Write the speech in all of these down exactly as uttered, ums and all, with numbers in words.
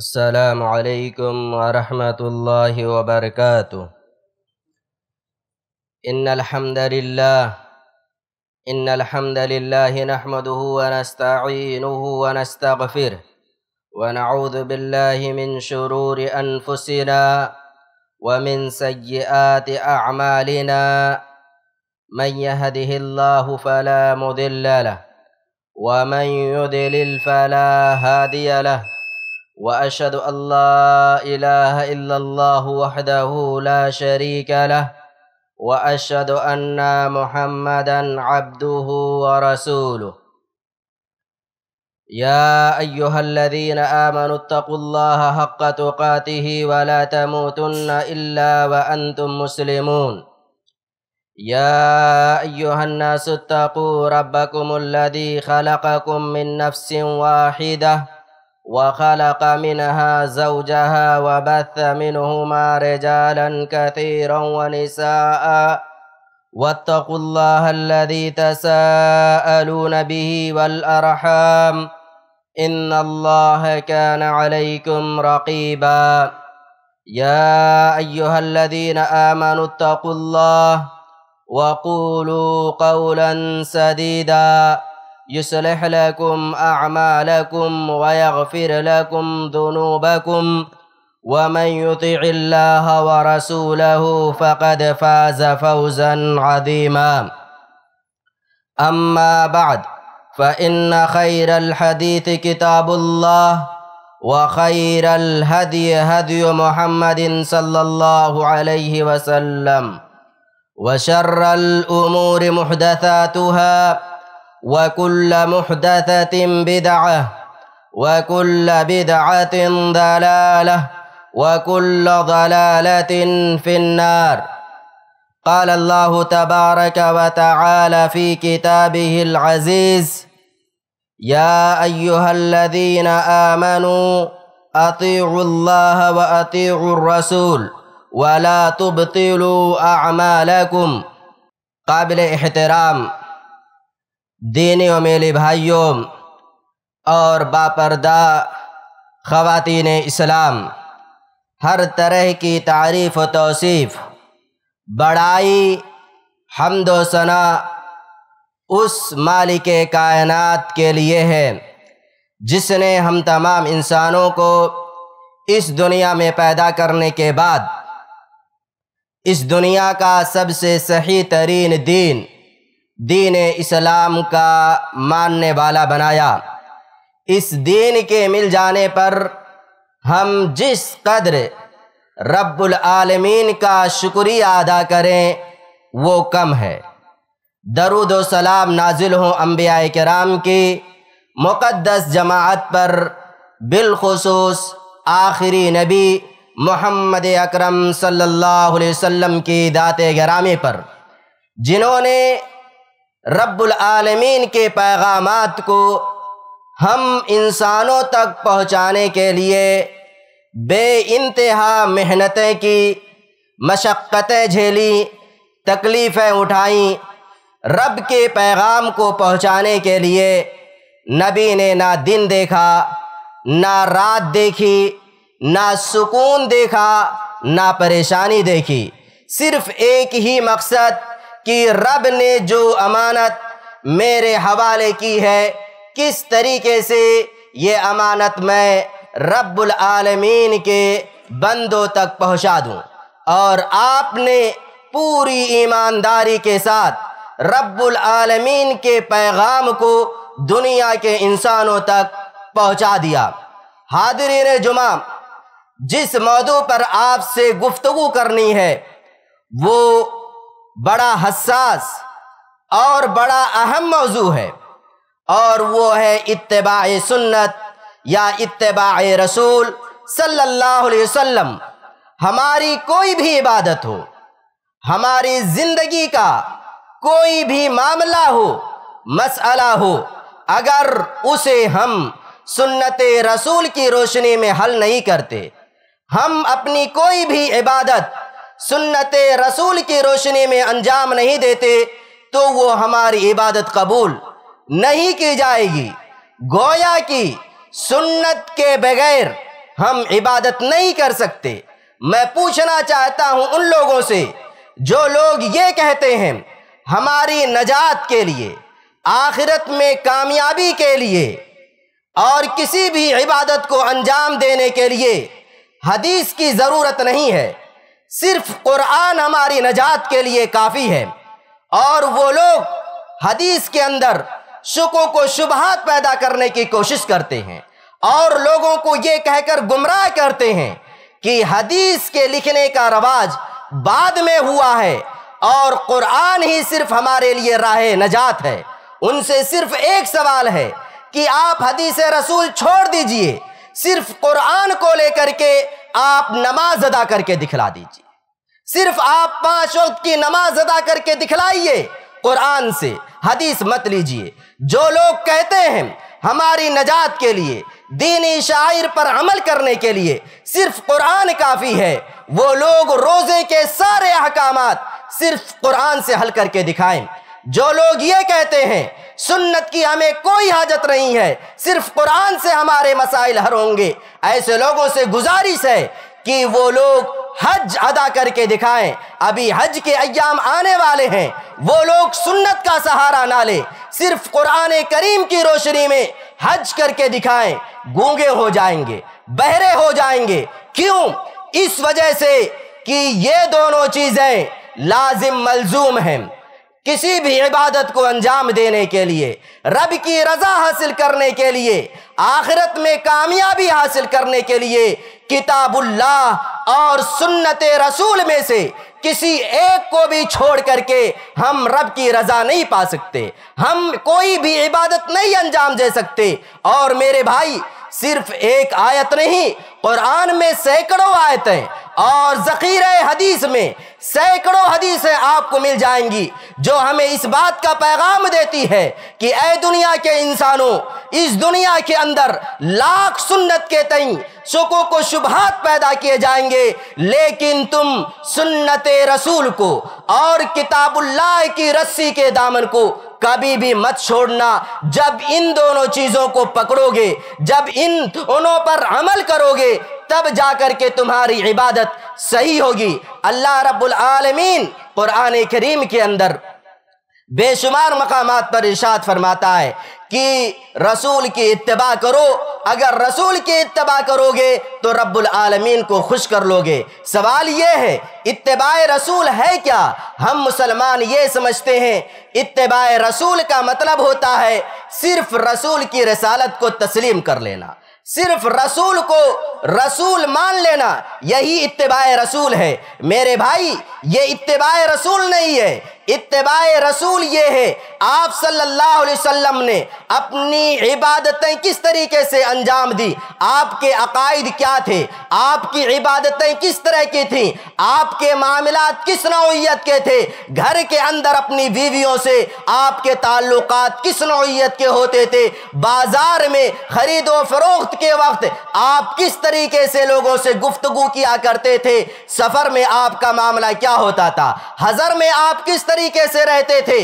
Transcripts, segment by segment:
अस्सलामु अलैकुम वरहमतुल्लाहि वबरकातुह। इन्नल हम्दलिल्लाह इन्नल हम्दलिल्लाहि नहमदुहु व नस्तईनुहु व नस्तगफिरुहु व नऊज़ु बिल्लाहि मिन शुरूरि अनफुसिना व मिन सय्यिआति अअमालिना। मन यहदिहिल्लाहु फला मुदिल्ल लहु व मन युद्लिल फला हादिय लहु। وأشهد أن لا إله إلا الله وحده لا شريك له وأشهد أن محمدا عبده ورسوله. يا أيها الذين آمنوا اتقوا الله حق تقاته ولا تموتن إلا وأنتم مسلمون. يا أيها الناس اتقوا ربكم الذي خلقكم من نفس واحدة وخلق منها زوجها وبث منهما رجالا كثيرا ونساء واتقوا الله الذي تساءلون به والأرحام إن الله كان عليكم رقيبا. يا أيها الذين آمنوا اتقوا الله وقولوا قولا سديدا يصلح لكم أعمالكم ويغفر لكم ذنوبكم ومن يطع الله ورسوله فقد فاز فوزا عظيما. أما بعد فإن خير الحديث كتاب الله وخير الهدي هدي محمد صلى الله عليه وسلم وشر الأمور محدثاتها وكل محدثة بدعة وكل بدعة ضلالة وكل ضلالة في النار. قال الله تبارك وتعالى في كتابه العزيز: يا أيها الذين آمنوا أطيعوا الله وأطيعوا الرسول ولا تبطلوا أعمالكم. قابل احترام दीनी व मेले भाइयों और बापर्दा ख़वातीन इस्लाम, हर तरह की तारीफ़ व तौसीफ़, बड़ाई, हम्द व सना उस मालिक कायनात के लिए है जिसने हम तमाम इंसानों को इस दुनिया में पैदा करने के बाद इस दुनिया का सबसे सही तरीन दीन दीन इस्लाम का मानने वाला बनाया। इस दीन के मिल जाने पर हम जिस कदर रब्बुल आलमीन का शुक्रिया अदा करें वो कम है। दरूद व सलाम नाजिल हों अंबियाए किराम की मुक़द्दस जमात पर, बिलखुसूस आखिरी नबी मोहम्मद अकरम सल्लल्लाहु अलैहि वसल्लम की दाते गिरामी पर, जिन्होंने रब्बुल आलमीन के पैगामात को हम इंसानों तक पहुँचाने के लिए बेइंतहा मेहनतें की, मशक्क़तें झेली, तकलीफ़ें उठाईं। रब के पैगाम को पहुँचाने के लिए नबी ने ना दिन देखा, ना रात देखी, ना सुकून देखा, ना परेशानी देखी। सिर्फ़ एक ही मकसद कि रब ने जो अमानत मेरे हवाले की है, किस तरीके से ये अमानत मैं रब्बुल आलमीन के बंदों तक पहुंचा दूं। और आपने पूरी ईमानदारी के साथ रब्बुल आलमीन के पैगाम को दुनिया के इंसानों तक पहुंचा दिया। हादिरीन जुमा, जिस मौजू पर आपसे गुफ्तगू करनी है वो बड़ा हसास और बड़ा अहम मौजू है, और वो है इत्तेबा ए सुन्नत या इत्तेबा ए रसूल सल्लल्लाहु अलैहि वसल्लम। हमारी कोई भी इबादत हो, हमारी ज़िंदगी का कोई भी मामला हो, मसला हो, अगर उसे हम सुन्नते रसूल की रोशनी में हल नहीं करते, हम अपनी कोई भी इबादत सुन्नत रसूल की रोशनी में अंजाम नहीं देते, तो वो हमारी इबादत कबूल नहीं की जाएगी। गोया कि सुन्नत के बगैर हम इबादत नहीं कर सकते। मैं पूछना चाहता हूँ उन लोगों से जो लोग ये कहते हैं हमारी नजात के लिए, आखिरत में कामयाबी के लिए और किसी भी इबादत को अंजाम देने के लिए हदीस की ज़रूरत नहीं है, सिर्फ कुरान हमारी नजात के लिए काफ़ी है। और वो लोग हदीस के अंदर शुकों को शुबहात पैदा करने की कोशिश करते हैं और लोगों को ये कहकर गुमराह करते हैं कि हदीस के लिखने का रवाज बाद में हुआ है और कुरान ही सिर्फ हमारे लिए राह नजात है। उनसे सिर्फ एक सवाल है कि आप हदीस रसूल छोड़ दीजिए, सिर्फ कुरान को लेकर के आप नमाज अदा करके दिखला दीजिए, सिर्फ आप पांच वक्त की नमाज अदा करके दिखलाइए, कुरान से हदीस मत लीजिए। जो लोग कहते हैं हमारी नजात के लिए, दीनी शायर पर अमल करने के लिए सिर्फ कुरान काफ़ी है, वो लोग रोज़े के सारे अहकामात सिर्फ कुरान से हल करके दिखाएं। जो लोग ये कहते हैं सुन्नत की हमें कोई हाजत नहीं है, सिर्फ कुरान से हमारे मसाइल हल होंगे, ऐसे लोगों से गुजारिश है कि वो लोग हज अदा करके दिखाएं। अभी हज के अय्याम आने वाले हैं, वो लोग सुन्नत का सहारा ना ले, सिर्फ कुरान करीम की रोशनी में हज करके दिखाएं। गूंगे हो जाएंगे, बहरे हो जाएंगे। क्यों? इस वजह से कि ये दोनों चीज़ें लाजिम मलजूम हैं। किसी भी इबादत को अंजाम देने के लिए, रब की रजा हासिल करने के लिए, आखिरत में कामयाबी हासिल करने के लिए किताबुल्लाह और सुन्नत रसूल में से किसी एक को भी छोड़ करके हम रब की रजा नहीं पा सकते, हम कोई भी इबादत नहीं अंजाम दे सकते। और मेरे भाई, सिर्फ एक आयत नहीं, कुरान में सैकड़ों आयतें और ज़ख़ीरे हदीस में सैकड़ों हदीसें आपको मिल जाएंगी जो हमें इस बात का पैगाम देती है कि ऐ दुनिया के इंसानों, इस दुनिया के अंदर लाख सुन्नत के तई शकों को शुबहात पैदा किए जाएंगे, लेकिन तुम सुन्नत रसूल को और किताबुल्लाह की रस्सी के दामन को कभी भी मत छोड़ना। जब इन दोनों चीज़ों को पकड़ोगे, जब इन दोनों पर अमल करोगे, तब जाकर के तुम्हारी इबादत सही होगी। अल्लाह रब्बुल आलमीन कुरान करीम के अंदर बेशुमार मकामात पर इरशाद फरमाता है कि रसूल की इत्तबा करो, अगर रसूल की इत्तबा करोगे तो रब्बुल आलमीन को खुश कर लोगे। सवाल यह है, इत्तबाए रसूल है क्या? हम मुसलमान ये समझते हैं इत्तबाए रसूल का मतलब होता है सिर्फ रसूल की रसालत को तस्लीम कर लेना, सिर्फ रसूल को रसूल मान लेना, यही इत्तेबाए रसूल है। मेरे भाई, ये इत्तेबाए रसूल नहीं है। इत्तेबाए रसूल ये है आप सल्लल्लाहु अलैहि वसल्लम ने अपनी इबादतें किस तरीके से अंजाम दी, आपके अकायद क्या थे, आपकी इबादतें किस तरह की थीं, आपके मामलात किस नौइयत के थे, घर के अंदर अपनी बीवियों से आपके ताल्लुकात किस नौइयत के होते थे, बाजार में खरीदो फरोख्त के वक्त आप किस तरीके से लोगों से गुफ्तगू किया करते थे, सफ़र में आपका मामला क्या होता था, हज़र में आप किस तरीके से रहते थे,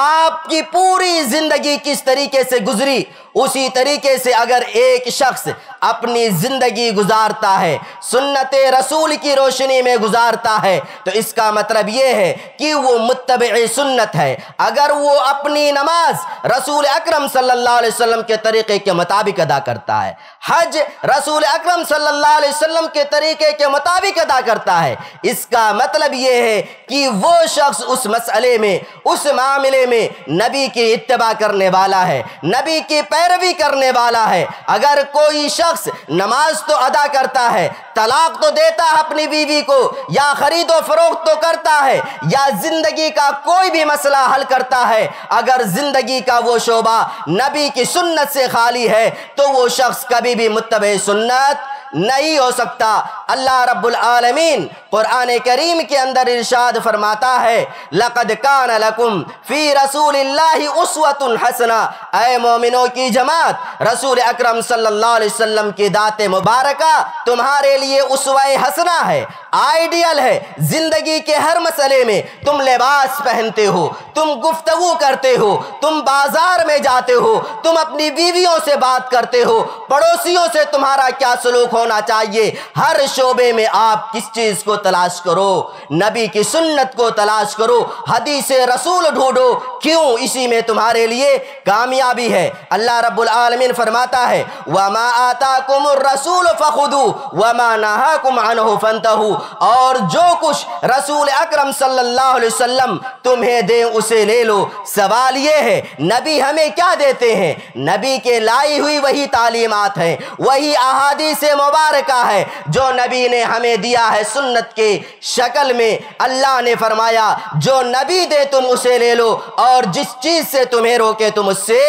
आपकी पूरी जिंदगी किस तरीके से गुजरी। उसी तरीके से अगर एक शख्स अपनी ज़िंदगी गुजारता है सुन्नत रसूल की रोशनी में गुजारता है, तो इसका मतलब ये है कि वो मुत्तबे सुन्नत है। अगर वो अपनी नमाज रसूल अकरम सल्लल्लाहु अलैहि वसल्लम के तरीक़े के मुताबिक अदा करता है, हज रसूल अकरम सल्लल्लाहु अलैहि वसल्लम के तरीक़े के मुताबिक अदा करता है, इसका मतलब ये है कि वो शख्स उस मसले में, उस मामले में नबी की इत्तबा करने वाला है, नबी की पैरवी करने वाला है। अगर कोई शख्स नमाज तो अदा करता है, तलाक तो देता है अपनी बीवी को, या खरीदो फरोख्त तो करता है, या जिंदगी का कोई भी मसला हल करता है, अगर जिंदगी का वो शोबा नबी की सुन्नत से खाली है तो वो शख्स कभी भी मुत्तबे सुन्नत नहीं हो सकता। अल्लाह रब्बुल आलमीन कुरान करीम के अंदर इरशाद फरमाता है, लक़द कान लकुम फ़ी रसूलिल्लाहि उस्वतुन हसना। ऐ मोमिनों की जमात, रसूल अकरम सल्लल्लाहु अलैहि वसल्लम की दाते मुबारका तुम्हारे लिए उस्वाए हसना है, आइडियल है। ज़िंदगी के हर मसले में तुम लिबास पहनते हो, तुम गुफ्तगू करते हो, तुम बाज़ार में जाते हो, तुम अपनी बीवियों से बात करते हो, पड़ोसियों से तुम्हारा क्या सलूक होना चाहिए। हर शोबे में आप किस चीज़ को तलाश करो? नबी की सुन्नत को तलाश करो, हदीसे रसूल ढूंढो। क्यों? इसी में तुम्हारे लिए कामयाबी है। अल्लाह रब्बुल आलमीन फरमाता है, वमा आताकुमुर रसूल फखुदू वमा नहाकुम अन्हु फंतहू। और जो कुछ रसूल अकरम सल्लल्लाहु अलैहि वसल्लम तुम्हें दे उसे ले लो। सवाल ये है, नबी हमें क्या देते हैं? नबी के लाई हुई वही तालीमात है, वही अहादीस मुबारका है जो नबी ने हमें दिया है सुन्नत के शक्ल में। अल्लाह ने फरमाया, जो नबी दे तुम उसे ले लो, और जिस चीज़ से तुम्हें रोके तुम उससे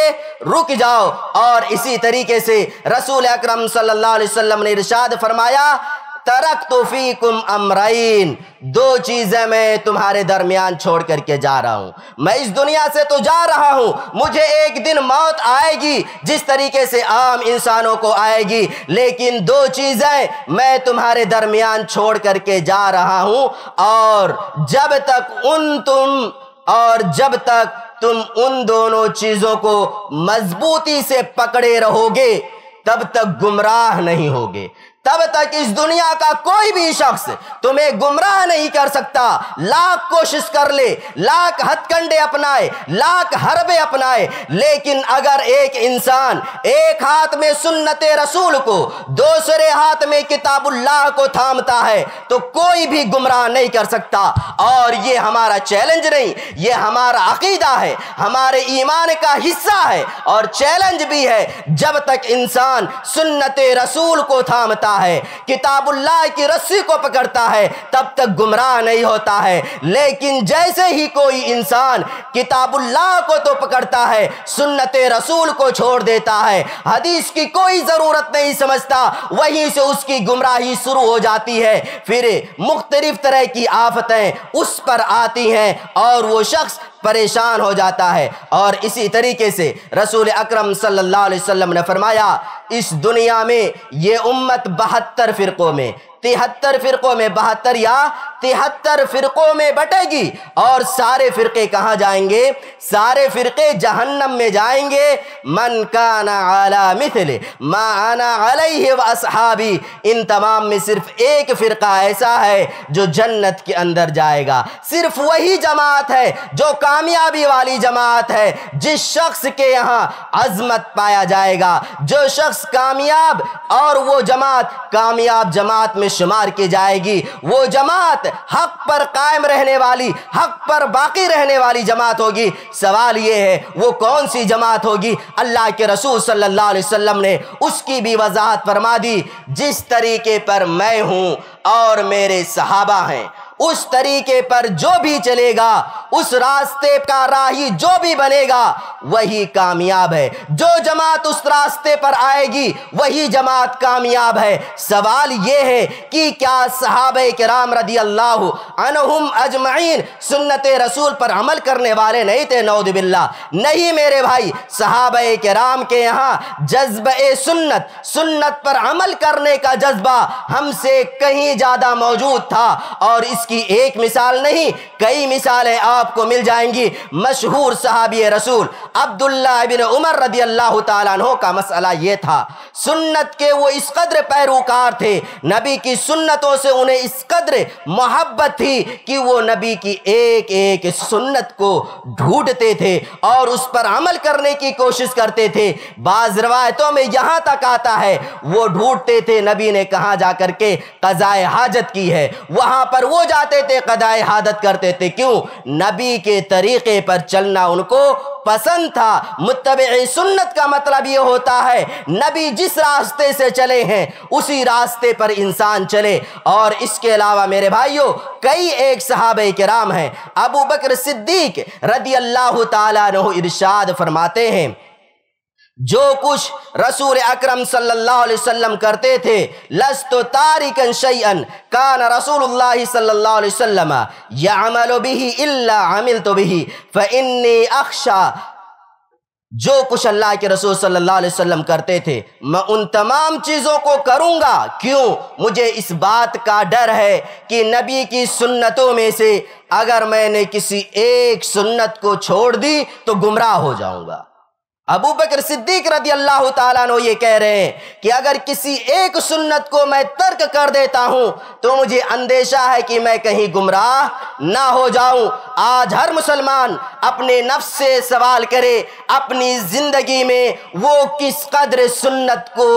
रुक जाओ। और इसी तरीके से रसूल अकरम सल्लल्लाहु अलैहि वसल्लम ने इरशाद फरमाया, तरक्तु फीकुम अम्रैन। दो चीज़ें मैं तुम्हारे दरमियान छोड़ करके जा रहा हूँ। मैं इस दुनिया से तो जा रहा हूँ, मुझे एक दिन मौत आएगी जिस तरीके से आम इंसानों को आएगी, लेकिन दो चीज़ें मैं तुम्हारे दरमियान छोड़ करके जा रहा हूँ। और जब तक उन तुम और जब तक तुम उन दोनों चीज़ों को मजबूती से पकड़े रहोगे तब तक गुमराह नहीं होगे, तब तक इस दुनिया का कोई भी शख्स तुम्हें गुमराह नहीं कर सकता। लाख कोशिश कर ले, लाख हथकंडे अपनाए, लाख हरबे अपनाए, लेकिन अगर एक इंसान एक हाथ में सुन्नते रसूल को दूसरे हाथ में किताबुल्लाह को थामता है तो कोई भी गुमराह नहीं कर सकता। और ये हमारा चैलेंज नहीं, ये हमारा अकीदा है, हमारे ईमान का हिस्सा है और चैलेंज भी है। जब तक इंसान सुन्नते रसूल को थामता है, किताबुल्लाह की रस्सी को पकड़ता है, तब तक गुमराह नहीं होता है। लेकिन जैसे ही कोई इंसान किताबुल्लाह को तो पकड़ता है, सुन्नते रसूल को छोड़ देता है, हदीस की कोई जरूरत नहीं समझता, वहीं से उसकी गुमराही शुरू हो जाती है। फिर मुख्तलिफ तरह की आफतें उस पर आती हैं और वो शख्स परेशान हो जाता है। और इसी तरीके से रसूल अकरम सल्लल्लाहु अलैहि वसल्लम ने फरमाया, इस दुनिया में ये उम्मत बहत्तर फ़िरक़ों में तिहत्तर फ़िरक़ों में बहत्तर या तिहत्तर फ़िरक़ों में बटेगी। और सारे फ़िरक़े कहाँ जाएंगे? सारे फ़िरक़े जहन्नम में जाएंगे। मन काना अला मिथले मा अना अलैहि व असहाबी। इन तमाम में सिर्फ एक फ़िरक़ा ऐसा है जो जन्नत के अंदर जाएगा। सिर्फ वही जमात है जो कामयाबी वाली जमात है, जिस शख्स के यहाँ अज़मत पाया जाएगा, जो शख्स कामयाब, और वो जमात कामयाब जमात में शुमार की जाएगी। वो जमात हक पर कायम रहने वाली, हक पर बाकी रहने वाली जमात होगी। सवाल ये है, वो कौन सी जमात होगी? अल्लाह के रसूल सल्लल्लाहु अलैहि वसल्लम ने उसकी भी वजाहत फरमा दी। जिस तरीके पर मैं हूँ और मेरे सहाबा हैं, उस तरीके पर जो भी चलेगा, उस रास्ते का राही जो भी बनेगा वही कामयाब है। जो जमात उस रास्ते पर आएगी वही जमात कामयाब है। सवाल यह है कि क्या सहाबे किराम रदियल्लाहु अन्हुम अजमईन सुन्नते रसूल पर अमल करने वाले नहीं थे? नौदुबिल्लाह, नहीं मेरे भाई। सहाबे किराम के यहाँ जज्बे सुन्नत, सुन्नत पर अमल करने का जज्बा हमसे कहीं ज़्यादा मौजूद था। और इसकी एक मिसाल नहीं, कई मिसालें आपको मिल जाएंगी। मशहूर सहाबी रसूल अब्दुल्लाह इब्न उमर रदियल्लाहु ताला अन्हु का मसला ये था, सुन्नत के वो इस कदर पैरोकार थे, नबी की सुन्नतों से उन्हें इस कदर मोहब्बत थी कि वो नबी की एक एक सुन्नत को ढूंढते थे और उस पर अमल करने की कोशिश करते थे। बाज़ रिवायतों में यहाँ तक आता है, वो ढूंढते थे नबी ने कहाँ जा करके क़ज़ाए हाजत की है, वहाँ पर वो जाते थे, क़ज़ाए हाजत करते थे। क्यों? नबी के तरीक़े पर चलना उनको पसंद था। मुत्तबे सुन्नत का मतलब ये होता है, नबी जिस रास्ते से चले हैं उसी रास्ते पर इंसान चले। और इसके अलावा मेरे भाइयों, कई एक सहाबे किराम हैं। अबू बकर सिद्दीक रदियल्लाहु ताला अन्हु इरशाद फरमाते हैं, जो कुछ रसूल अकरम सल्लल्लाहु अलैहि वसल्लम करते थे, लस्तु तारिकन शैअन कान रसूलुल्लाह सल्लल्लाहु अलैहि वसल्लम यअमलु बिही इल्ला अमिलतु बिही फइन्नी अख्शा। जो कुछ अल्लाह के रसूल सल्लल्लाहु अलैहि वसल्लम करते थे, मैं उन तमाम चीज़ों को करूँगा। क्यों? मुझे इस बात का डर है कि नबी की सुन्नतों में से अगर मैंने किसी एक सुन्नत को छोड़ दी तो गुमराह हो जाऊँगा। अबू बकर सिद्दीक रदी अल्लाह ताला अन्हु ये कह रहे हैं कि अगर किसी एक सुन्नत को मैं तर्क कर देता हूँ तो मुझे अंदेशा है कि मैं कहीं गुमराह ना हो जाऊँ। आज हर मुसलमान अपने नफ्स से सवाल करे अपनी ज़िंदगी में वो किस कदर सुन्नत को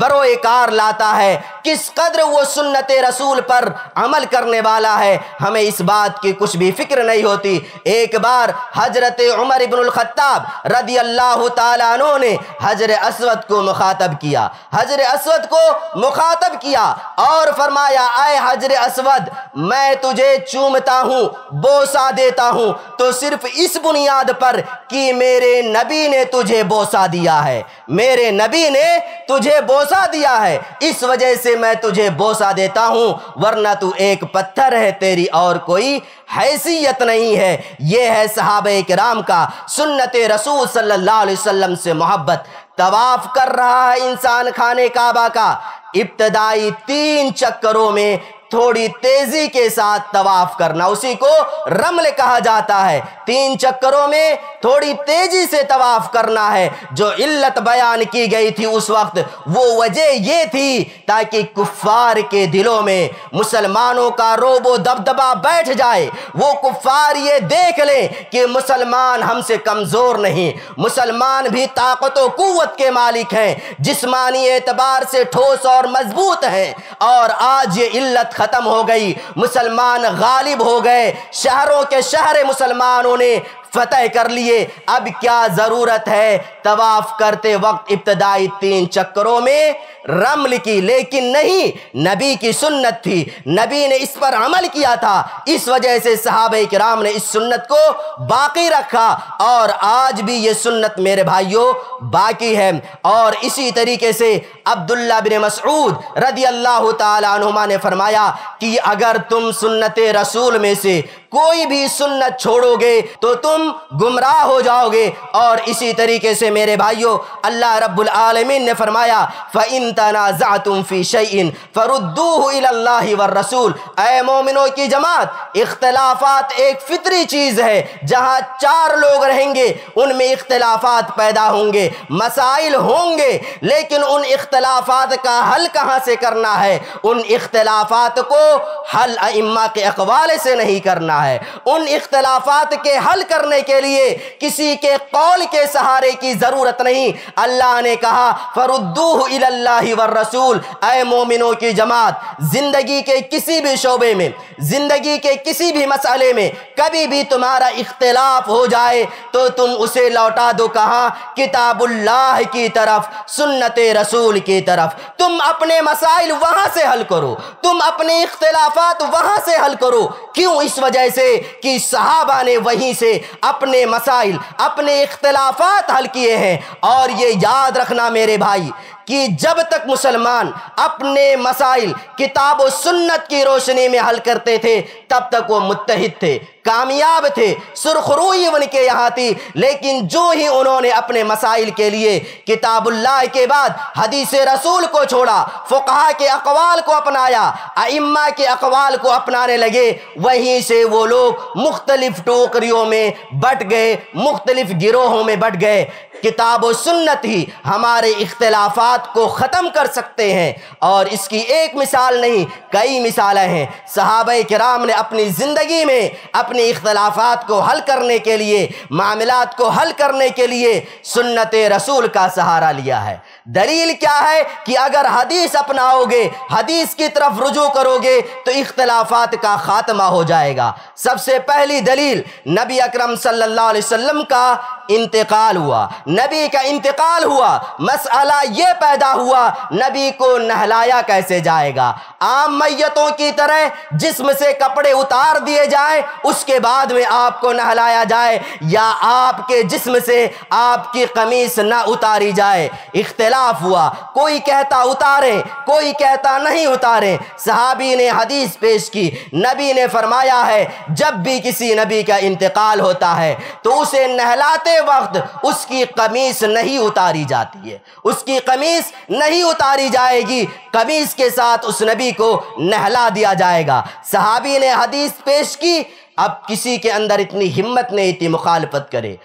बरोए कार लाता है, किस कदर वो सुन्नत रसूल पर अमल करने वाला है। हमें इस बात की कुछ भी फिक्र नहीं होती। एक बार हजरत उमर इब्नुल खत्ताब रदी अल्लाह ताला अन्हु ने हजर असवद को मुखातब किया हजर असवद को मुखातब किया और फरमाया, आए हजर असवद, मैं तुझे चूमता हूँ, बोसा देता हूँ तो सिर्फ इस बुनियाद पर कि मेरे नबी ने तुझे बोसा दिया है, मेरे नबी ने तुझे बोसा दिया है, इस वजह से मैं तुझे बोसा देता हूं, वरना तू एक पत्थर है, तेरी और कोई हैसियत नहीं है। यह है सहाबे किराम का सुन्नते रसूल सल्लल्लाहु अलैहि वसल्लम से मोहब्बत। तवाफ कर रहा है इंसान खाने काबा का, इब्तदाई तीन चक्करों में थोड़ी तेजी के साथ तवाफ करना, उसी को रमल कहा जाता है। तीन चक्करों में थोड़ी तेजी से तवाफ करना है। जो इल्लत बयान की गई थी उस वक्त, वो वजह ये थी ताकि कुफ्फार के दिलों में मुसलमानों का रोबो दबदबा बैठ जाए। वो कुफ्फार ये देख लें कि मुसलमान हमसे कमज़ोर नहीं, मुसलमान भी ताकत व कुव्वत के मालिक हैं, जिस्मानी एतबार से ठोस और मजबूत हैं। और आज ये इल्लत खत्म हो गई, मुसलमान गालिब हो गए, शहरों के शहर मुसलमानों ने फतेह कर लिए। अब क्या जरूरत है तवाफ करते वक्त इब्तदाई तीन चक्करों में रमल की? लेकिन नहीं, नबी की सुन्नत थी, नबी ने इस पर अमल किया था, इस वजह से सहाबे किराम ने इस सुन्नत को बाकी रखा। और आज भी ये सुन्नत मेरे भाइयों बाकी है। और इसी तरीके से अब्दुल्ला बिन मसऊद रदी अल्लाह ताला अन्हुमा ने फरमाया कि अगर तुम सुन्नत रसूल में से कोई भी सुन्नत छोड़ोगे तो तुम गुमराह हो जाओगे। और इसी तरीके से मेरे भाइयों अल्लाह रब्बुल आलमीन ने फरमाया, फ़इन तनाज़अतुम फ़ी शैइन फ़रुद्दूहु इलल्लाहि वर्रसूल। ऐ मोमिनों की जमात, इख्तिलाफ़ात एक फितरी चीज़ है। जहाँ चार लोग रहेंगे उनमें इख्तिलाफ़ात पैदा होंगे, मसाइल होंगे, लेकिन उन इख्तिलाफ़ात का हल कहाँ से करना है? उन इख्तिलाफ़ात को हल अइम्मा के अक़वाल से नहीं करना है। उन इख्तिलाफात के हल करने के लिए किसी के कौल के सहारे की जरूरत नहीं। अल्लाह ने कहा फरुद्दूहु इलल्लाहि वर्रसूल। ऐ मोमिनों की जमात, जिंदगी के किसी भी शोबे में, जिंदगी के किसी भी मसले में कभी भी तुम्हारा इख्तिलाफ हो जाए तो तुम उसे लौटा दो। कहाँ? किताबुल्लाह की तरफ, सुन्नते रसूल की तरफ। तुम अपने मसाइल वहां से हल करो, तुम अपने इख्तिलाफात वहां से हल करो। क्यों? इस वजह से कि सहाबा ने वहीं से अपने मसाइल, अपने इख्तिलाफात हल किए हैं। और ये याद रखना मेरे भाई कि जब तक मुसलमान अपने मसाइल किताब और सुन्नत की रोशनी में हल करते थे तब तक वो मुत्तहिद थे, कामयाब थे, सुरखरुई उनके यहाँ थी। लेकिन जो ही उन्होंने अपने मसाइल के लिए किताबुल्लाह के बाद हदीस रसूल को छोड़ा, फुकहा के अकवाल को अपनाया, अइम्मा के अकवाल को अपनाने लगे, वहीं से वो लोग मुख्तलिफ टोकरियों में बट गए, मुख्तलिफ गिरोहों में बट गए। किताब और सुन्नत ही हमारे इख्तिलाफात को ख़त्म कर सकते हैं। और इसकी एक मिसाल नहीं, कई मिसालें हैं। सहाबा किराम ने अपनी ज़िंदगी में अपने इख्तिलाफात को हल करने के लिए, मामलात को हल करने के लिए सुन्नत रसूल का सहारा लिया है। दलील क्या है? कि अगर हदीस अपनाओगे, हदीस की तरफ रुजू करोगे तो इख्तिलाफात का खात्मा हो जाएगा। सबसे पहली दलील नबी अकरम सल्लल्लाहु अलैहि वसल्लम का इंतकाल हुआ, नबी का इंतकाल हुआ। मसला ये पैदा हुआ नबी को नहलाया कैसे जाएगा? आम मैयतों की तरह जिस्म से कपड़े उतार दिए जाए उसके बाद में आपको नहलाया जाए, या आपके जिस्म से आपकी कमीज ना उतारी जाए। इख्तिलाफ हुआ, कोई कहता उतारे, कोई कहता नहीं उतारे। सहाबी ने हदीस पेश की, नबी ने फरमाया है जब भी किसी नबी का इंतकाल होता है तो उसे नहलाते वक्त उसकी कमीज नहीं उतारी जाती है, उसकी कमीज नहीं उतारी जाएगी, कमीज के साथ उस नबी को नहला दिया जाएगा। सहाबी ने हदीस पेश की। अब किसी के अंदर इतनी हिम्मत नहीं थी मुखालफत करे,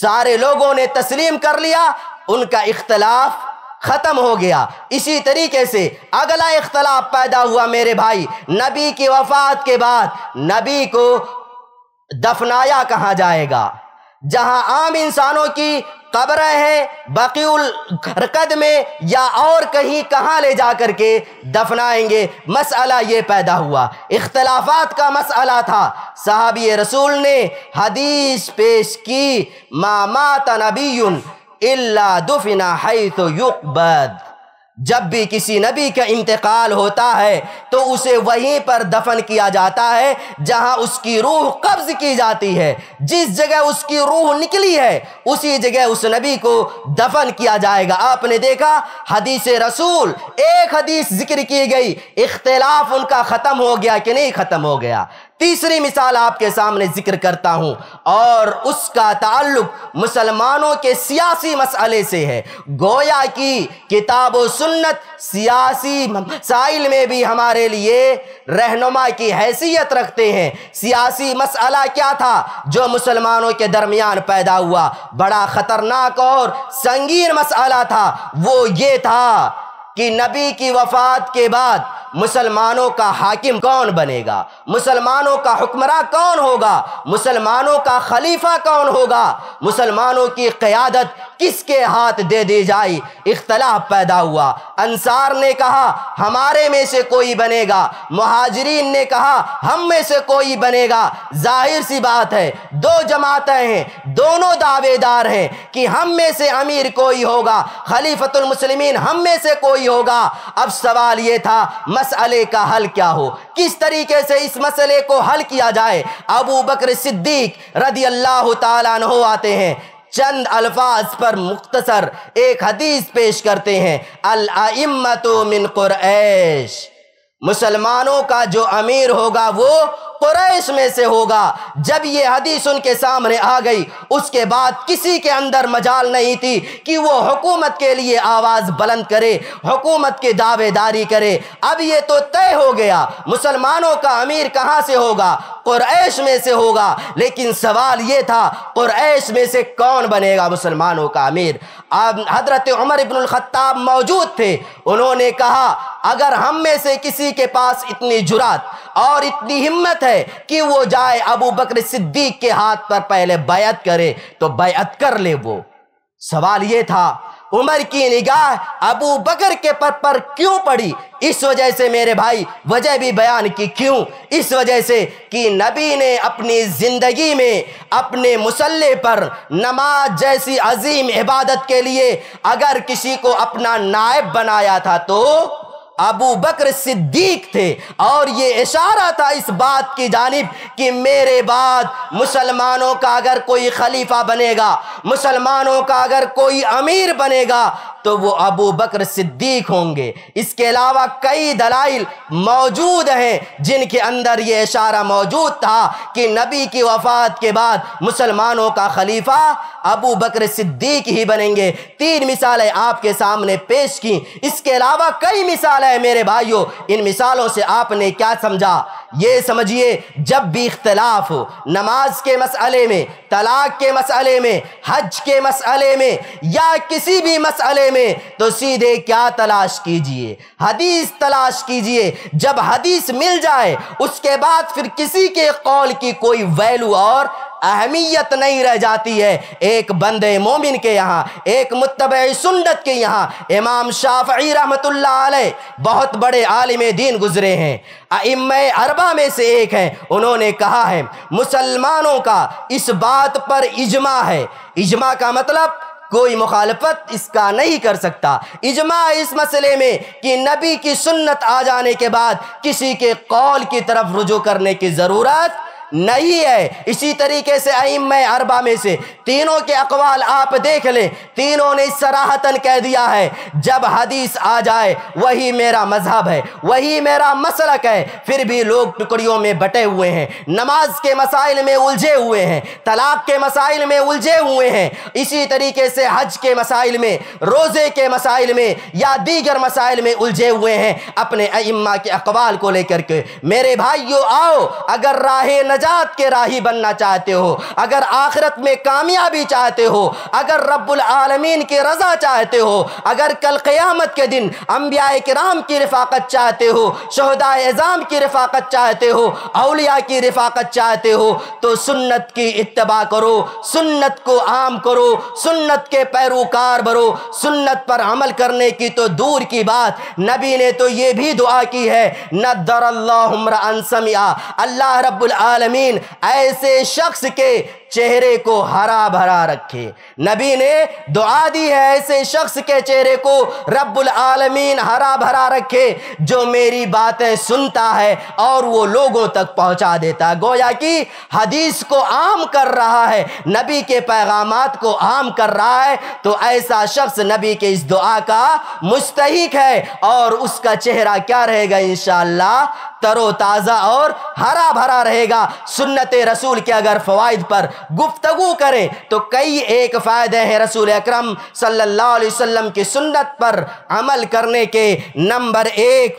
सारे लोगों ने तस्लीम कर लिया, उनका इख्तलाफ ख़त्म हो गया। इसी तरीके से अगला इख्तलाफ पैदा हुआ मेरे भाई, नबी की वफ़ात के बाद नबी को दफनाया कहाँ जाएगा? जहाँ आम इंसानों की कब्रें हैं, बक़ीउल हरकत में या और कहीं, कहाँ ले जा कर के दफनाएंगे? मसला ये पैदा हुआ, इख्तलाफात का मसला था। सहाबी रसूल ने हदीस पेश की, मामात नबीयुन इल्ला दुफिना हैतु युक़बद, जब भी किसी नबी का इंतकाल होता है तो उसे वहीं पर दफन किया जाता है जहां उसकी रूह कब्ज़ की जाती है। जिस जगह उसकी रूह निकली है उसी जगह उस नबी को दफन किया जाएगा। आपने देखा हदीस रसूल, एक हदीस जिक्र की गई, इख्तिलाफ उनका ख़त्म हो गया कि नहीं ख़त्म हो गया। तीसरी मिसाल आपके सामने जिक्र करता हूं और उसका ताल्लुक मुसलमानों के सियासी मसले से है। गोया कि किताब व सुन्नत सियासी मसाइल में भी हमारे लिए रहनुमा की हैसियत रखते हैं। सियासी मसला क्या था जो मुसलमानों के दरमियान पैदा हुआ? बड़ा ख़तरनाक और संगीन मसला था। वो ये था कि नबी की वफ़ात के बाद मुसलमानों का हाकिम कौन बनेगा, मुसलमानों का हुक्मरान कौन होगा, मुसलमानों का खलीफा कौन होगा, मुसलमानों की क़यादत किसके हाथ दे दी जाए। इख्तलाफ पैदा हुआ। अंसार ने कहा हमारे में से कोई बनेगा, मुहाजिरीन ने कहा हम में से कोई बनेगा। जाहिर सी बात है दो जमातें हैं, दोनों दावेदार हैं कि हम में से अमीर कोई होगा, खलीफतुल मुस्लिमीन हम में से कोई होगा। अब सवाल ये था मसले का हल क्या हो, किस तरीके से इस मसले को हल किया जाए। अबू बकर सिद्दीक रदी अल्लाह ताला अन्हु आते हैं, चंद अल्फाज पर मुख्तसर एक हदीस पेश करते हैं, अल आइम्मतु मिन कुरैश, मुसलमानों का जो अमीर होगा वो कुरैश में से होगा। जब ये हदीस उनके सामने आ गई उसके बाद किसी के अंदर मजाल नहीं थी कि वो हुकूमत के लिए आवाज़ बुलंद करे, हुकूमत की दावेदारी करे। अब ये तो तय हो गया मुसलमानों का अमीर कहाँ से होगा, कुरैश में से होगा। लेकिन सवाल ये था कुरैश में से कौन बनेगा मुसलमानों का अमीर। अब हजरत उमर इब्नुल खत्ताब मौजूद थे, उन्होंने कहा अगर हम में से किसी के पास इतनी जुरात और इतनी हिम्मत है कि वो जाए अबू बकर सिद्दीक के हाथ पर पहले बैअत करे तो बैअत कर ले। वो सवाल ये था उमर की निगाह अबू बकर के पद पर क्यों पड़ी? इस वजह से मेरे भाई, वजह भी बयान की क्यों, इस वजह से कि नबी ने अपनी ज़िंदगी में अपने मुसल्ले पर नमाज जैसी अजीम इबादत के लिए अगर किसी को अपना नायब बनाया था तो अबू बकर सिद्दीक थे। और ये इशारा था इस बात की जानिब कि मेरे बाद मुसलमानों का अगर कोई खलीफा बनेगा, मुसलमानों का अगर कोई अमीर बनेगा तो वो अबू बकर सिद्दीक होंगे। इसके अलावा कई दलाइल मौजूद हैं जिनके अंदर ये इशारा मौजूद था कि नबी की वफ़ात के बाद मुसलमानों का खलीफा अबू बकर सिद्दीक ही बनेंगे। तीन मिसालें आपके सामने पेश की, इसके अलावा कई मिसालें मेरे भाइयों। इन मिसालों से आपने क्या समझा? ये समझिए जब भी इख्तलाफ हो, नमाज के मसले में, तलाक के मसले में, हज के मसले में या किसी भी मसले में, तो सीधे क्या तलाश कीजिए? हदीस तलाश कीजिए। जब हदीस मिल जाए उसके बाद फिर किसी के कौल की कोई वैल्यू और अहमियत नहीं रह जाती है। एक बंदे मोमिन के यहाँ, एक मुत्तबे सुन्नत के यहाँ इमाम शाफ़ई रहमतुल्लाह अलैह बहुत बड़े आलिमे दीन गुजरे हैं, अइम्मे अरबा में से एक हैं। उन्होंने कहा है मुसलमानों का इस बात पर इजमा है। इजमा का मतलब कोई मुखालफत इसका नहीं कर सकता। इजमा इस मसले में कि नबी की सुन्नत आ जाने के बाद किसी के कौल की तरफ रुजू करने की ज़रूरत नहीं है। इसी तरीके से अइम्मे अरबा में से तीनों के अकवाल आप देख लें, तीनों ने सराहतन कह दिया है जब हदीस आ जाए वही मेरा मजहब है, वही मेरा मसलक है, फिर भी लोग टुकड़ियों में बटे हुए हैं, नमाज के मसाइल में उलझे हुए हैं, तलाक के मसाइल में उलझे हुए हैं, इसी तरीके से हज के मसाइल में, रोज़े के मसाइल में या दीगर मसाइल में उलझे हुए हैं अपने अइम्मा के अकवाल को लेकर के। मेरे भाइयों आओ, अगर राहे जात के राही बनना चाहते हो, अगर आखिरत में कामयाबी चाहते हो, अगर रब्बुल आलमीन की रजा चाहते हो, अगर कल क़यामत के दिन अंबियाए किराम की रफाकत चाहते हो, शहदाए इज़ाम की रफाकत चाहते हो, औलिया की रफाकत चाहते हो, तो सुन्नत की इत्तबा करो, सुन्नत को आम करो, सुन्नत के पैरोकार बनो, सुन्नत पर अमल करने की तो दूर की बात, नबी ने तो ये भी दुआ की है नद्दरल्लाहु इम्रअन समिअ, अल्लाह रब्बुल आलमीन ऐसे शख्स के चेहरे को हरा भरा रखे। नबी ने दुआ दी है ऐसे शख्स के चेहरे को रब्बुल आलमीन हरा भरा रखे जो मेरी बातें सुनता है और वो लोगों तक पहुंचा देता है। गोया कि हदीस को आम कर रहा है, नबी के पैगामात को आम कर रहा है, तो ऐसा शख्स नबी के इस दुआ का मुस्तहिक है। और उसका चेहरा क्या रहेगा? इंशाअल्लाह तरोताज़ा और हरा भरा रहेगा। सुन्नत रसूल के अगर फ़वाइद पर गुफ्तगू करें तो कई एक फ़ायदे हैं रसूल अकरम सल्लल्लाहु अलैहि वसल्लम की सुन्नत पर अमल करने के। नंबर एक,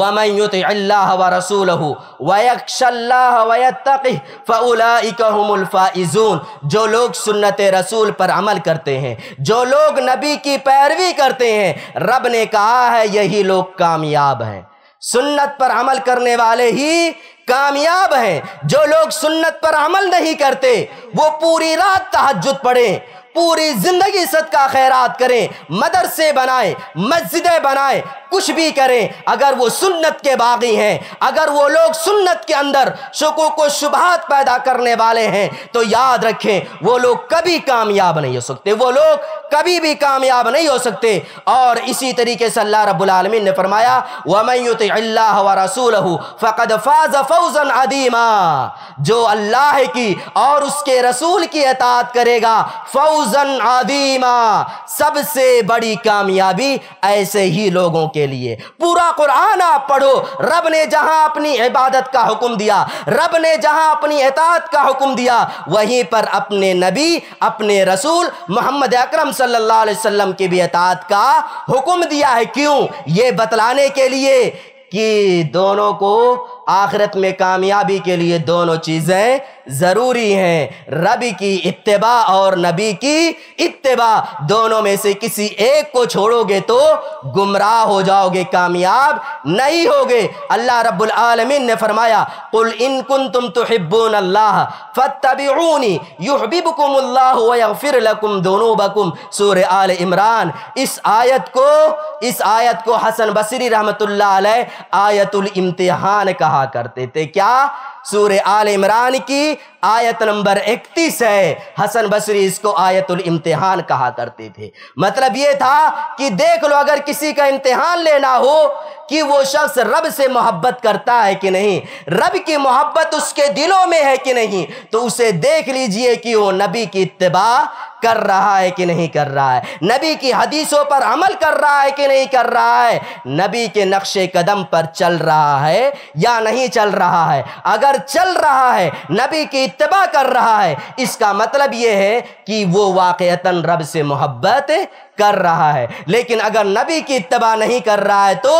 वमन युतिअल्लाह व रसूलहु व यख्शल्लाह व यत्तक़िह फ़उलाइका हुमुल फ़ाइज़ून। जो लोग सुन्नत रसूल पर अमल करते हैं, जो लोग नबी की पैरवी करते हैं, रब ने कहा है यही लोग कामयाब हैं। सुन्नत पर अमल करने वाले ही कामयाब हैं। जो लोग सुन्नत पर अमल नहीं करते वो पूरी रात तहज्जुद पढ़ें, पूरी जिंदगी सदका खैरात करें, मदरसे बनाएं, मस्जिदें बनाएं, कुछ भी करें, अगर वो सुन्नत के बागी हैं, अगर वो लोग सुन्नत के अंदर शकों को शुबहात पैदा करने वाले हैं, तो याद रखें वो लोग कभी कामयाब नहीं हो सकते, वो लोग कभी भी कामयाब नहीं हो सकते। और इसी तरीके से अल्लाह रब्बुल आलमीन ने फरमाया वमन युतिअल्लाह व रसूलहु फ़क़द फ़ाज़ फ़ौज़न अदीमा। जो अल्लाह की और उसके रसूल की इताअत करेगा फ़ौज़न अदीमा, सबसे बड़ी कामयाबी ऐसे ही लोगों के लिए। पूरा कुरान आप पढ़ो, रब ने जहां अपनी इबादत का हुक्म दिया, रब ने जहां अपनी इताअत का हुक्म दिया, वहीं पर अपने नबी, अपने रसूल मोहम्मद अकरम सल्लल्लाहु अलैहि वसल्लम की भी इताअत का हुक्म दिया है। क्यों? ये बतलाने के लिए कि दोनों को आखिरत में कामयाबी के लिए दोनों चीज़ें ज़रूरी हैं। रब की इत्तबा और नबी की इत्तबा, दोनों में से किसी एक को छोड़ोगे तो गुमराह हो जाओगे, कामयाब नहीं होगे। अल्लाह रब्बुल आलमीन ने फरमाया कुल इन कुंतुम तुहिब्बून अल्लाह फत्तबिऊनी युहब्बिबुकुमुल्लाहु व यगफिर लकुम दुनूबकुम, सूरह आल इमरान। इस आयत को इस आयत को हसन बसरी रहमतुल्लाह अलैह आयतुल इम्तिहान कहा करते थे। क्या? सूरह आल इमरान की आयत नंबर इकतीस है, हसन बसरी इसको आयतुल इम्तिहान कहा करते थे। मतलब यह था कि देख लो अगर किसी का इम्तिहान लेना हो कि वो शख्स रब से मोहब्बत करता है कि नहीं, रब की मोहब्बत उसके दिलों में है कि नहीं, तो उसे देख लीजिए कि वो नबी की इत्तबा कर रहा है कि नहीं कर रहा है, नबी की हदीसों पर अमल कर रहा है कि नहीं कर रहा है, नबी के नक्शे कदम पर चल रहा है या नहीं चल रहा है। अगर चल रहा है, नबी की इत्तबा कर रहा है, इसका मतलब यह है कि वो वाकयतन रब से मोहब्बत कर रहा है। लेकिन अगर नबी की इत्तबा नहीं कर रहा है तो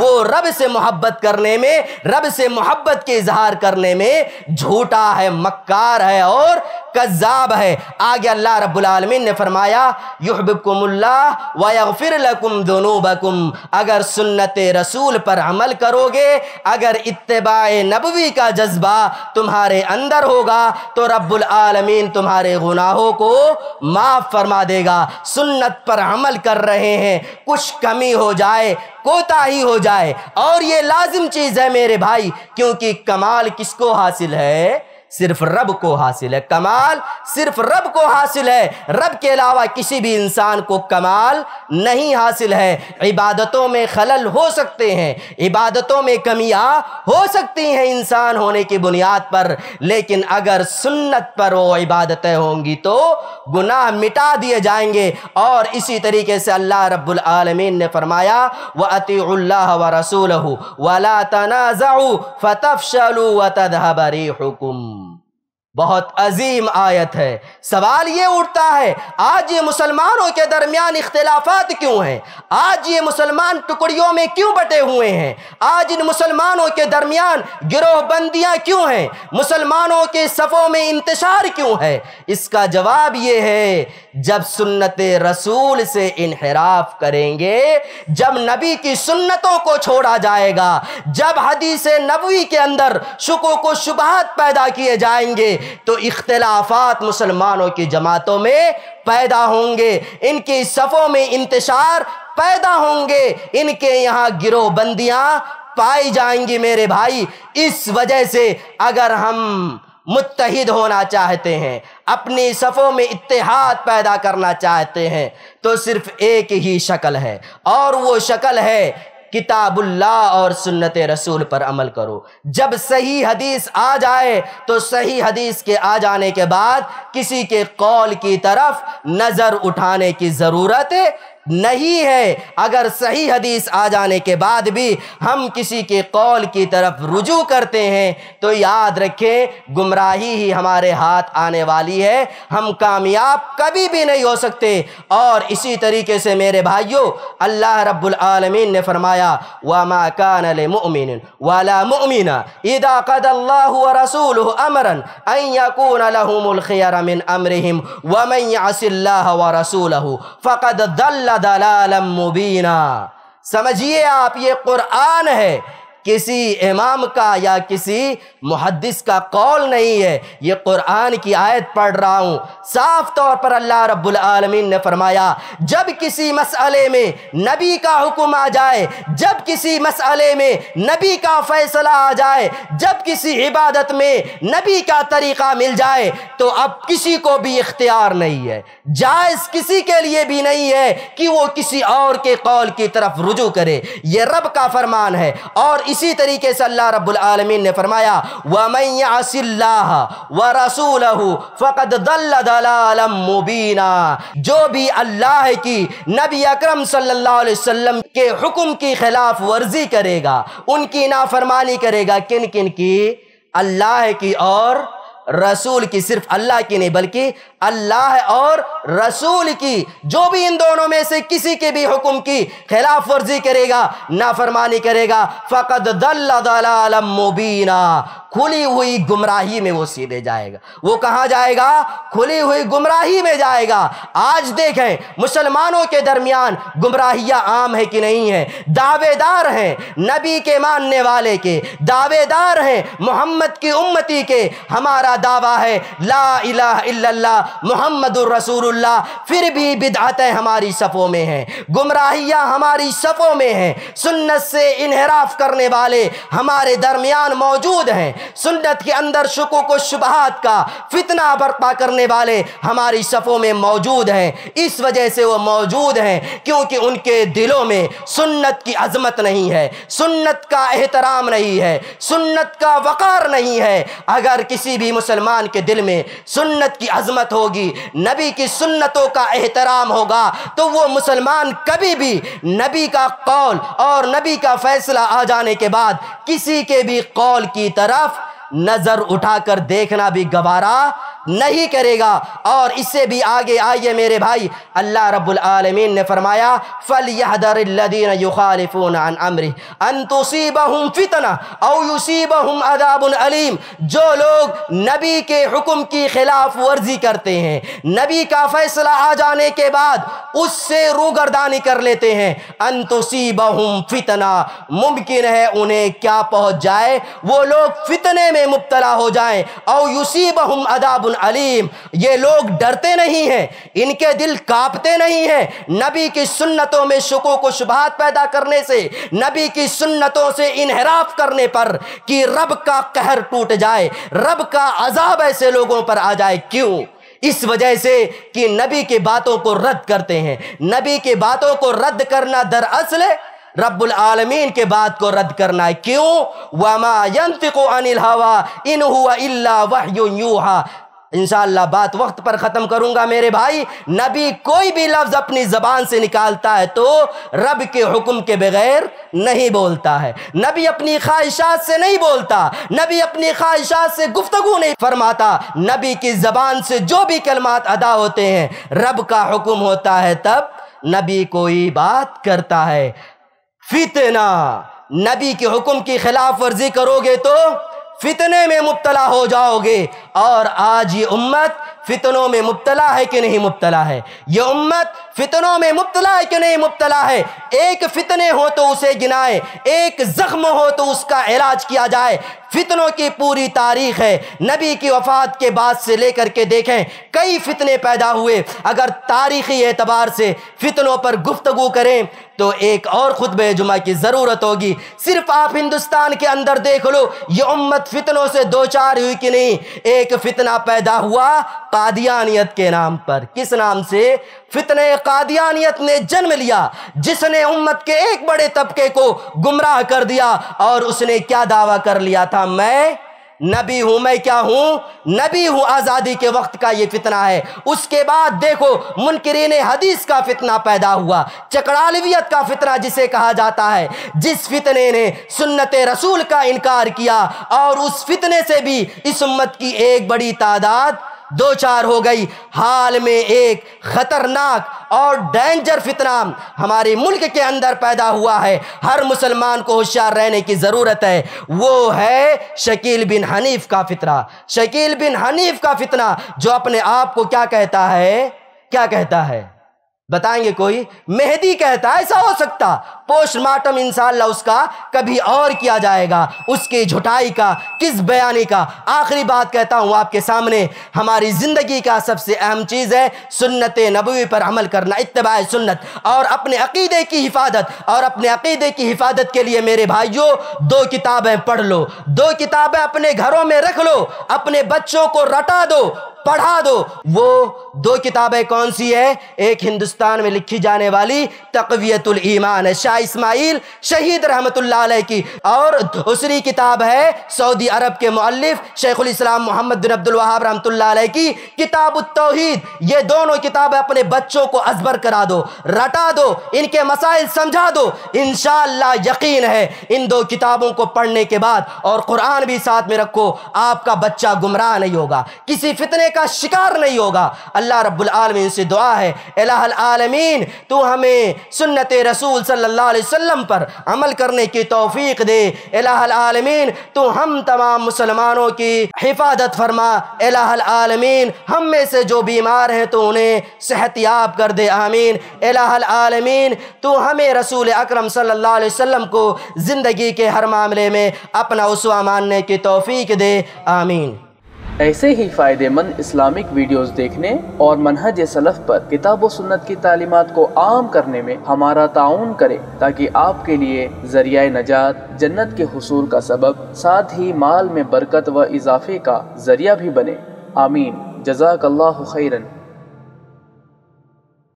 वो रब से मोहब्बत करने में, रब से मोहब्बत के इजहार करने में झूठा है, मक्कार है और कज़्ज़ाब है। आगे अल्लाह रब्बुल आलमीन ने फरमाया युहिब्बुकुमुल्लाह व यग़फिर लकुम ज़ुनूबकुम। अगर सुन्नत रसूल पर अमल करोगे, अगर इत्तिबाए नबवी का जज्बा तुम्हारे अंदर होगा तो रब्बुल आलमीन तुम्हारे गुनाहों को माफ़ फरमा देगा। सुन्नत पर अमल कर रहे हैं, कुछ कमी हो जाए, कोताही हो जाए, और ये लाजिम चीज़ है मेरे भाई, क्योंकि कमाल किसको हासिल है? सिर्फ रब को हासिल है। कमाल सिर्फ रब को हासिल है, रब के अलावा किसी भी इंसान को कमाल नहीं हासिल है। इबादतों में खलल हो सकते हैं, इबादतों में कमियां हो सकती हैं इंसान होने की बुनियाद पर, लेकिन अगर सुन्नत पर वो इबादतें होंगी तो गुनाह मिटा दिए जाएंगे। और इसी तरीके से अल्लाह रब्बुल आलमीन ने फरमाया वअतीउल्लाह व रसूलहु वला तनाज़उ फतफशलू व तज़हब रिहुकुम। बहुत अजीम आयत है। सवाल ये उठता है, आज ये मुसलमानों के दरमियान इख्तिलाफात क्यों हैं? आज ये मुसलमान टुकड़ियों में क्यों बटे हुए हैं? आज इन मुसलमानों के दरमियान गिरोहबंदियां क्यों हैं? मुसलमानों के सफ़ों में इंतशार क्यों है? इसका जवाब ये है, जब सुन्नत रसूल से इन्हिराफ करेंगे, जब नबी की सुन्नतों को छोड़ा जाएगा, जब हदीस नबवी के अंदर शुको को शुबहात पैदा किए जाएंगे, तो इख्तिलाफात मुसलमानों की जमातों में पैदा होंगे, इनकी सफ़ों में इंतशार पैदा होंगे, इनके यहाँ गिरोहबंदियाँ पाई जाएंगी मेरे भाई। इस वजह से अगर हम मुत्तहिद होना चाहते हैं, अपनी सफ़ों में इत्तेहाद पैदा करना चाहते हैं, तो सिर्फ एक ही शक्ल है और वो शक्ल है किताबुल्लाह और सुन्नत रसूल पर अमल करो। जब सही हदीस आ जाए तो सही हदीस के आ जाने के बाद किसी के कौल की तरफ नज़र उठाने की ज़रूरत नहीं है। अगर सही हदीस आ जाने के बाद भी हम किसी के कौल की तरफ रुजू करते हैं तो याद रखें, गुमराही ही हमारे हाथ आने वाली है, हम कामयाब कभी भी नहीं हो सकते। और इसी तरीके से मेरे भाइयों, अल्लाह रब्बुल आलमीन ने फरमाया वमा कान लिमुमिन वला मुमिना इदा क़दल्लाहु व रसूलुहु अमरन अन यकून लहुमुल खियरु मिन अमरिहिम व मन यअसिल्लाह व रसूलहु फ़क़द दल्ल दलालम मुबीना। समझिए आप, ये कुरान है, किसी इमाम का या किसी मुहद्दिस का कौल नहीं है, ये कुरान की आयत पढ़ रहा हूँ। साफ तौर पर अल्लाह रब्बुल आलमीन ने फरमाया जब किसी मसले में नबी का हुक्म आ जाए, जब किसी मसले में नबी का फैसला आ जाए, जब किसी इबादत में नबी का तरीक़ा मिल जाए, तो अब किसी को भी इख्तियार नहीं है, जायज़ किसी के लिए भी नहीं है कि वो किसी और के कौल की तरफ रुजू करे। ये रब का फरमान है। और इसी तरीके से अल्लाह रब्बुल आलमीन ने फरमाया वमन यअसिल्लाह व रसूलहु फ़क़द दल्ल दलालन मुबीना। जो भी अल्लाह की, नबी अकरम सल्लल्लाहु अलैहि वसल्लम के हुक्म की खिलाफ वर्जी करेगा, उनकी नाफरमानी करेगा, किन किन की? अल्लाह की और रसूल की। सिर्फ अल्लाह की नहीं बल्कि अल्लाह और रसूल की। जो भी इन दोनों में से किसी के भी हुक्म की खिलाफ वर्जी करेगा, नाफरमानी करेगा, फ़क़द दल्ल दलालन मुबीना, खुली हुई गुमराही में वो सीधे जाएगा। वो कहाँ जाएगा? खुली हुई गुमराही में जाएगा। आज देखें मुसलमानों के दरमियान गुमराहियाँ आम है कि नहीं है? दावेदार हैं नबी के मानने वाले के, दावेदार हैं मोहम्मद की उम्मती के, हमारा दावा है ला इलाहा इल्लल्लाह मुहम्मदुर रसूलुल्लाह, फिर भी बिदअतें हमारी सफ़ों में हैं, गुमराहियाँ हमारी सफ़ों में हैं, सुन्नत से इन्हिराफ करने वाले हमारे दरमियान मौजूद हैं, सुन्नत के अंदर शुकुक व शुबहात का फितना बर्पा करने वाले हमारी सफ़ों में मौजूद हैं। इस वजह से वो मौजूद हैं क्योंकि उनके दिलों में सुन्नत की अजमत नहीं है, सुन्नत का एहतराम नहीं है, सुन्नत का वक़ार नहीं है। अगर किसी भी मुसलमान के दिल में सुन्नत की अजमत होगी, नबी की सुन्नतों का एहतराम होगा, तो वो मुसलमान कभी भी नबी का कौल और नबी का फैसला आ जाने के बाद किसी के भी कौल की तरफ नजर उठाकर देखना भी गवारा नहीं करेगा। और इससे भी आगे आइए मेरे भाई, अल्लाह रब्बुल आलमीन ने फरमाया फलयहदरिल्लज़ीना युखालिफून अन अम्रिही अन तुसीबहुम फितना औ युसीबहुम अज़ाबुन अलीम। जो लोग नबी के हुक्म की खिलाफ वर्जी करते हैं, नबी का फैसला आ जाने के बाद उससे रूगर्दानी कर लेते हैं, अन तुसीबहुम फितना, मुमकिन है उन्हें क्या पहुँच जाए, वो लोग फितने में मुब्तला हो जाएँ, औ युसीबहुम अज़ाबुन अलीम। ये लोग डरते नहीं हैं, इनके दिल कांपते नहीं हैं, नबी की सुन्नतों में शकूक व शुबहात पैदा करने से, नबी की सुन्नतों से इनहराफ करने पर कि रब का कहर टूट जाए, रब का अजाब ऐसे लोगों पर आ जाए। क्यों? इस वजह से कि नबी की बातों को रद्द करते हैं। नबी की बातों को रद्द करना दरअसल रब्बुल आलमीन के बात को रद्द करना है। क्यों? वमा यंतिकु अनिल हवा इन हुवा इल्ला वहयुन यूहा। इंशाअल्लाह बात वक्त पर ख़त्म करूँगा मेरे भाई। नबी कोई भी लफ्ज़ अपनी ज़बान से निकालता है तो रब के हुक्म के बगैर नहीं बोलता है। नबी अपनी ख्वाहिशात से नहीं बोलता, नबी अपनी ख्वाहिशात से गुफ्तगू नहीं फरमाता। नबी की ज़बान से जो भी कलमात अदा होते हैं रब का हुक्म होता है, तब नबी कोई बात करता है। फितना, नबी के हुक्म की खिलाफ वर्जी करोगे तो फितने में मुब्तला हो जाओगे। और आज ये उम्मत फितनों में मुब्तला है कि नहीं मुब्तला है? ये उम्मत फितनों में मुब्तला है कि नहीं मुब्तला है? एक फितने हो तो उसे गिनाए, एक जख्म हो तो उसका इलाज किया जाए। फितनों की पूरी तारीख है, नबी की वफात के बाद से लेकर के देखें कई फितने पैदा हुए। अगर तारीखी एतबार से फितनों पर गुफ्तगू करें तो एक और खुतबे जुमा की ज़रूरत होगी। सिर्फ आप हिंदुस्तान के अंदर देख लो, ये उम्मत फितनों से दो चार हुई कि नहीं? एक फितना पैदा हुआ कादियानियत के नाम पर। किस नाम से? फितने कादियानियत ने जन्म लिया, जिसने उम्मत के एक बड़े तबके को गुमराह कर दिया। और उसने क्या दावा कर लिया था? मैं नबी हूं, मैं क्या हूं? नबी हूं। आज़ादी के वक्त का ये फितना है। उसके बाद देखो मुनकरीन हदीस का फितना पैदा हुआ, चकड़ालवियत का फितना जिसे कहा जाता है, जिस फितने ने सुन्नत रसूल का इनकार किया। और उस फितने से भी इस उम्मत की एक बड़ी तादाद दो चार हो गई। हाल में एक ख़तरनाक और डेंजर फितना हमारे मुल्क के अंदर पैदा हुआ है। हर मुसलमान को होशियार रहने की ज़रूरत है। वो है शकील बिन हनीफ का फितना। शकील बिन हनीफ का फितना जो अपने आप को क्या कहता है, क्या कहता है बताएंगे कोई? मेहदी कहता है। ऐसा हो सकता? पोस्टमार्टम इंशाअल्लाह उसका कभी और किया जाएगा, उसकी झुटाई का, किस बयानी का। आखिरी बात कहता हूँ आपके सामने, हमारी ज़िंदगी का सबसे अहम चीज़ है सुन्नत नबवी पर अमल करना, इत्तबा ए सुन्नत, और अपने अक़ीदे की हिफाजत। और अपने अक़ीदे की हिफाजत के लिए मेरे भाइयों दो किताबें पढ़ लो, दो किताबें अपने घरों में रख लो, अपने बच्चों को रटा दो, पढ़ा दो। वो दो किताबें कौन सी है? एक हिंदुस्तान में लिखी जाने वाली तक़वियतुल ईमान है, शाह इस्माइल शहीद रहमतुल्लाह अलैह की, और दूसरी किताब है सऊदी अरब के मुअल्लिफ शेखुल इस्लाम मोहम्मद बिन अब्दुल वहाब रहमतुल्लाह अलैह की किताब तौहीद। ये दोनों किताबें अपने बच्चों को अजबर करा दो, रटा दो, इनके मसाइल समझा दो। इंशाअल्लाह यकीन है इन दो किताबों को पढ़ने के बाद, और कुरान भी साथ में रखो, आपका बच्चा गुमराह नहीं होगा, किसी फितने का शिकार नहीं होगा। अल्लाह रब्बुल आलमीन से दुआ है, इलाहुल आलमीन तू हमें सुन्नत रसूल सल्लल्लाहु अलैहि वसल्लम पर अमल करने की तौफीक दे। इलाहुल आलमीन तू हम तमाम मुसलमानों की हिफाजत फरमा। इलाहुल आलमीन हम में से जो बीमार हैं तो उन्हें सेहत याब कर दे, आमीन। इलाहुल आलमीन तू हमें रसूल अकरम सल्लल्लाहु अलैहि वसल्लम को ज़िंदगी के हर मामले में अपना उसवा मानने की तौफीक दे, आमीन। ऐसे ही फ़ायदेमंद इस्लामिक वीडियोस देखने और मनहज सलफ़ पर किताब व सुन्नत की तालीमात को आम करने में हमारा ताउन करें, ताकि आपके लिए ज़रिया नजात, जन्नत के हुसूल का सबब, साथ ही माल में बरकत व इजाफे का ज़रिया भी बने। आमीन। जज़ाकल्लाहु खैरन।